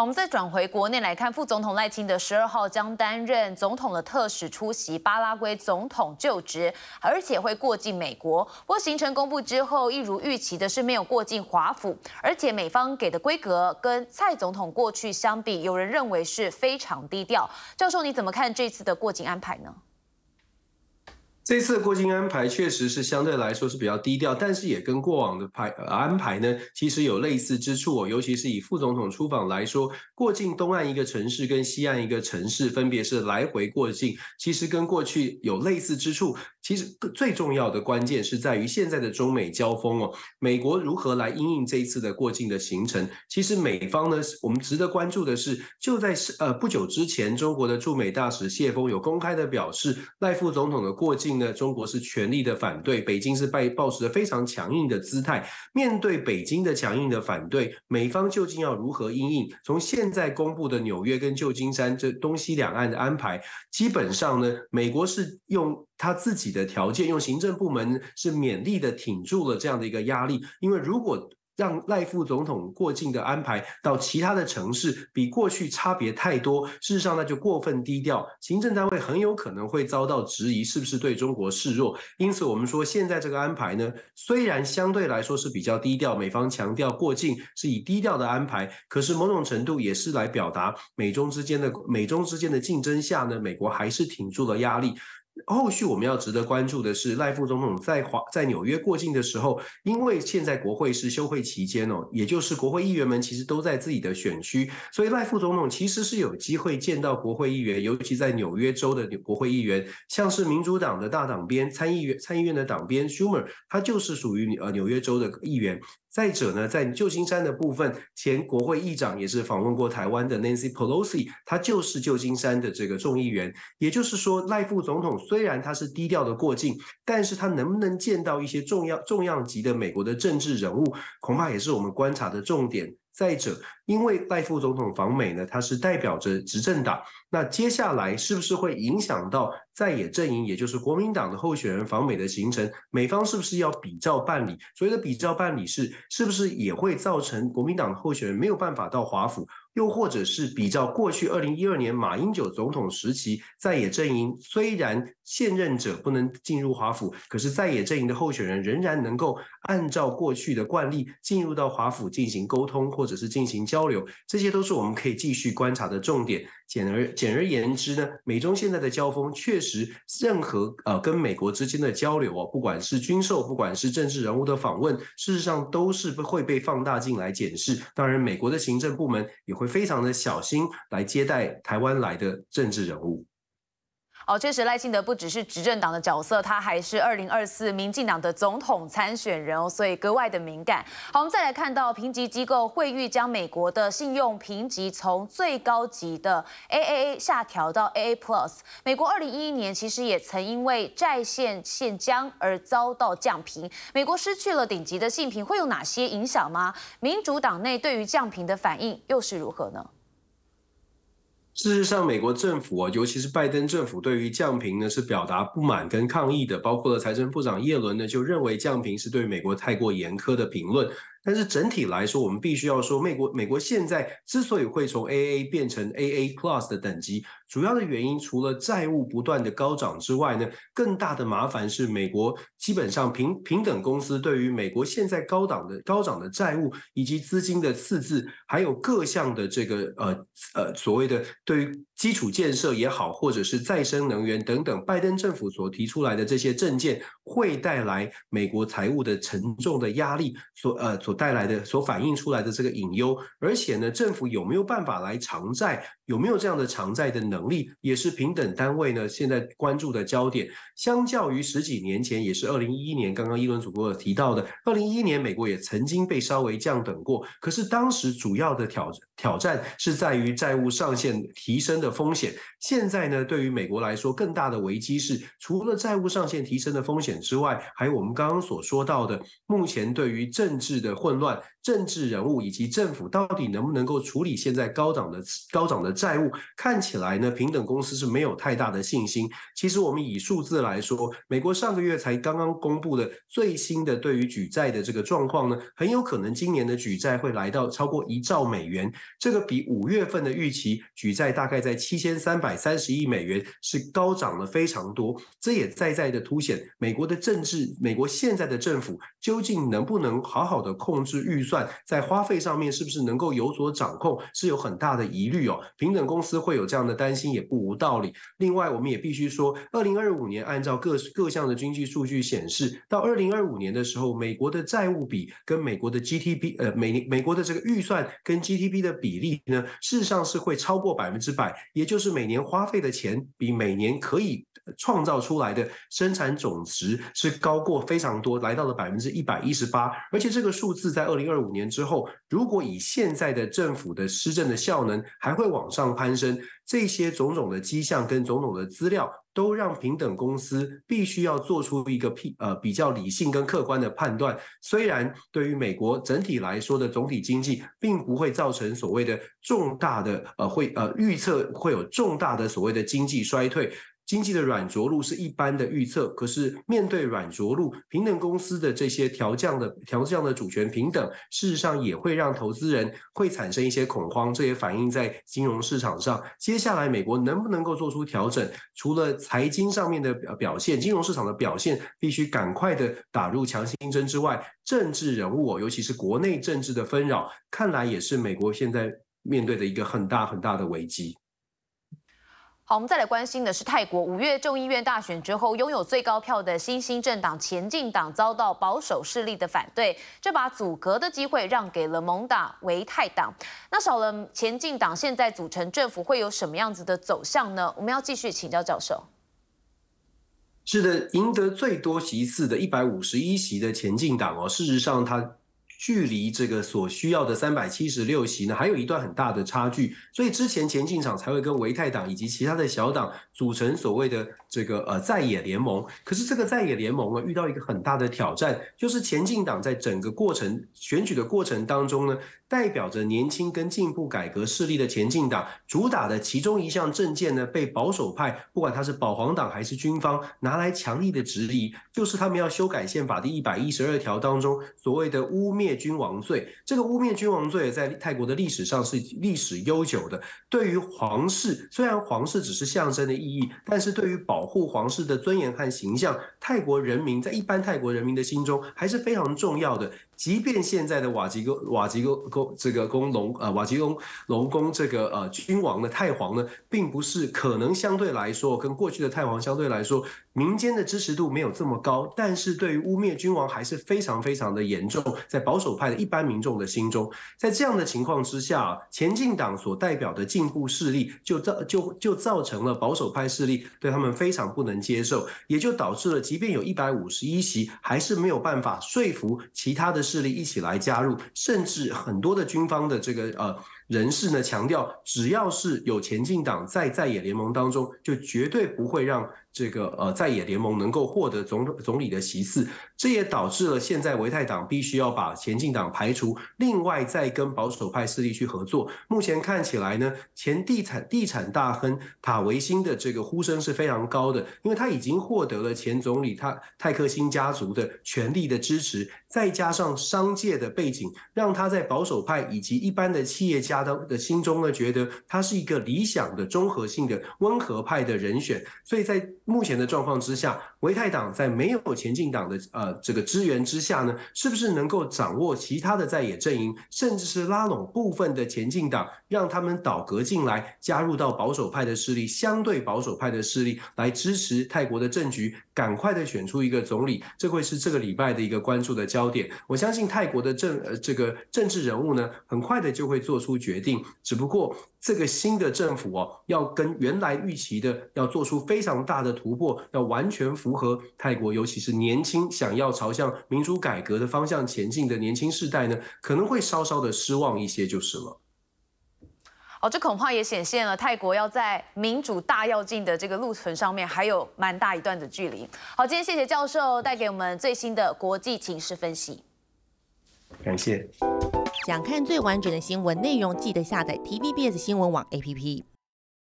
好，我们再转回国内来看，副总统赖清德12号将担任总统的特使，出席巴拉圭总统就职，而且会过境美国。不过行程公布之后，一如预期的是没有过境华府，而且美方给的规格跟蔡总统过去相比，有人认为是非常低调。教授，你怎么看这次的过境安排呢？ 这次的过境安排确实是相对来说是比较低调，但是也跟过往的安排呢，其实有类似之处哦。尤其是以副总统出访来说，过境东岸一个城市跟西岸一个城市，分别是来回过境，其实跟过去有类似之处。其实最重要的关键是在于现在的中美交锋哦，美国如何来因应这一次的过境的行程？其实美方呢，我们值得关注的是，就在不久之前，中国的驻美大使谢峰有公开的表示，赖副总统的过境 中国是全力的反对，北京是抱持非常强硬的姿态。面对北京的强硬的反对，美方究竟要如何因应？从现在公布的纽约跟旧金山这东西两岸的安排，基本上呢，美国是用 他自己的条件，用行政部门是勉力的挺住了这样的一个压力，因为如果 让赖副总统过境的安排到其他的城市，比过去差别太多。事实上，那就过分低调，行政单位很有可能会遭到质疑，是不是对中国示弱？因此，我们说现在这个安排呢，虽然相对来说是比较低调，美方强调过境是以低调的安排，可是某种程度也是来表达美中之间的竞争下呢，美国还是挺住了压力。 后续我们要值得关注的是，赖副总统在纽约过境的时候，因为现在国会是休会期间哦，也就是国会议员们其实都在自己的选区，所以赖副总统其实是有机会见到国会议员，尤其在纽约州的国会议员，像是民主党的大党鞭参议院的党鞭 Schumer， 他就是属于纽约州的议员。 再者呢，在旧金山的部分，前国会议长也是访问过台湾的 Nancy Pelosi， 她就是旧金山的这个众议员。也就是说，赖副总统虽然他是低调的过境，但是他能不能见到一些重要级的美国的政治人物，恐怕也是我们观察的重点。 再者，因为赖副总统访美呢，他是代表着执政党，那接下来是不是会影响到在野阵营，也就是国民党的候选人访美的行程？美方是不是要比照办理？所谓的比照办理是不是也会造成国民党的候选人没有办法到华府？ 又或者是比较过去2012年马英九总统时期，在野阵营虽然现任者不能进入华府，可是在野阵营的候选人仍然能够按照过去的惯例进入到华府进行沟通或者是进行交流，这些都是我们可以继续观察的重点。简而言之呢，美中现在的交锋确实，任何跟美国之间的交流哦，不管是军售，不管是政治人物的访问，事实上都是会被放大镜来检视。当然，美国的行政部门也 会非常的小心来接待台湾来的政治人物。哦，确实，赖清德不只是执政党的角色，他还是2024民进党的总统参选人哦，所以格外的敏感。好，我们再来看到评级机构惠誉将美国的信用评级从最高级的 AAA 下调到 AA+。美国2011年其实也曾因为债券限僵而遭到降评，美国失去了顶级的信评，会有哪些影响吗？民主党内对于降评的反应又是如何呢？ 事实上，美国政府啊，尤其是拜登政府，对于降评呢是表达不满跟抗议的。包括了财政部长耶伦呢，就认为降评是对美国太过严苛的评论。 但是整体来说，我们必须要说，美国现在之所以会从 AA 变成 AA+ 的等级，主要的原因除了债务不断的高涨之外呢，更大的麻烦是美国基本上平等公司对于美国现在高涨的债务以及资金的赤字，还有各项的这个所谓的对于基础建设也好，或者是再生能源等等，拜登政府所提出来的这些政见，会带来美国财务的沉重的压力，所反映出来的这个隐忧，而且呢，政府有没有办法来偿债，有没有这样的偿债的能力，也是评等单位呢现在关注的焦点。相较于十几年前，也是2011年，刚刚伊伦主播有提到的，2011年美国也曾经被稍微降等过，可是当时主要的挑战是在于债务上限提升的风险。现在呢，对于美国来说，更大的危机是除了债务上限提升的风险之外，还有我们刚刚所说到的，目前对于政治的混乱，政治人物以及政府到底能不能够处理现在高涨的债务，看起来呢，平等公司是没有太大的信心。其实我们以数字来说，美国上个月才刚刚公布的最新的对于举债的这个状况呢，很有可能今年的举债会来到超过1兆美元，这个比5月份的预期举债大概在7330亿美元是高涨了非常多。这也在的凸显美国现在的政府究竟能不能好好的控制预算，在花费上面是不是能够有所掌控，是有很大的疑虑哦。平等公司会有这样的担心也不无道理。另外我们也必须说，2025年按照各项的经济数据显示，到2025年的时候，美国的债务比跟美国的 美国的这个预算跟 GDP 的比例呢，事实上是会超过100%，也就是每年花费的钱比每年可以创造出来的生产总值是高过非常多，来到了118%。而且这个数字在2025年之后，如果以现在的政府的施政的效能还会往上攀升，这些种种的迹象跟种种的资料都让平等公司必须要做出一个比较理性跟客观的判断。虽然对于美国整体来说的总体经济并不会造成所谓的重大的预测会有重大的所谓的经济衰退，经济的软着陆是一般的预测，可是面对软着陆，平等公司的这些调降的主权平等，事实上也会让投资人会产生一些恐慌，这也反映在金融市场上。接下来美国能不能够做出调整，除了财经上面的表现，金融市场的表现必须赶快的打入强心针之外，政治人物尤其是国内政治的纷扰，看来也是美国现在面对的一个很大很大的危机。好，我们再来关心的是泰国5月众议院大选之后，拥有最高票的新兴政党前进党遭到保守势力的反对，这把组阁的机会让给了盟党维泰党。那少了前进党，现在组成政府会有什么样子的走向呢？我们要继续请教教授。是的，赢得最多席次的151席的前进党事实上它距离这个所需要的376席呢，还有一段很大的差距，所以之前前进党才会跟维泰党以及其他的小党组成所谓的这个在野联盟。可是这个在野联盟呢，遇到一个很大的挑战，就是前进党在整个选举的过程当中呢，代表着年轻跟进步改革势力的前进党主打的其中一项政见呢，被保守派不管他是保皇党还是军方拿来强力的质疑，就是他们要修改宪法第112条当中所谓的污蔑君王罪。这个污蔑君王罪在泰国的历史上是历史悠久的，对于皇室，虽然皇室只是象征的意义，但是对于保护皇室的尊严和形象，一般泰国人民的心中还是非常重要的。即便现在的瓦吉隆宫这个君王的泰皇呢，并不是可能相对来说跟过去的泰皇相对来说，民间的支持度没有这么高，但是对于污蔑君王还是非常非常的严重，在保守派的一般民众的心中。在这样的情况之下，前进党所代表的进步势力就造成了保守派势力对他们非常不能接受，也就导致了即便有151席，还是没有办法说服其他的势力一起来加入，甚至很多的军方的这个人士呢强调，只要是有前进党在野联盟当中，就绝对不会让这个在野联盟能够获得总理的席次。这也导致了现在维泰党必须要把前进党排除，另外再跟保守派势力去合作。目前看起来呢，前地产大亨塔维辛的这个呼声是非常高的，因为他已经获得了前总理泰克辛家族的全力的支持，再加上商界的背景，让他在保守派以及一般的企业家的心中呢，觉得他是一个理想的综合性的温和派的人选。所以在目前的状况之下，维泰党在没有前进党的这个支援之下呢，是不是能够掌握其他的在野阵营，甚至是拉拢部分的前进党，让他们倒戈进来，加入到保守派的势力，相对保守派的势力来支持泰国的政局，赶快的选出一个总理，这会是这个礼拜的一个关注的焦点。我相信泰国的这个政治人物呢，很快的就会做出决定。只不过这个新的政府要跟原来预期的要做出非常大的突破，要完全符合泰国尤其是年轻想要朝向民主改革的方向前进的年轻世代呢，可能会稍稍的失望一些就是了。这恐怕也显现了泰国要在民主大跃进的这个路程上面还有蛮大一段的距离。好，今天谢谢教授带给我们最新的国际情势分析。感谢。想看最完整的新闻内容，记得下载 TVBS 新闻网 APP。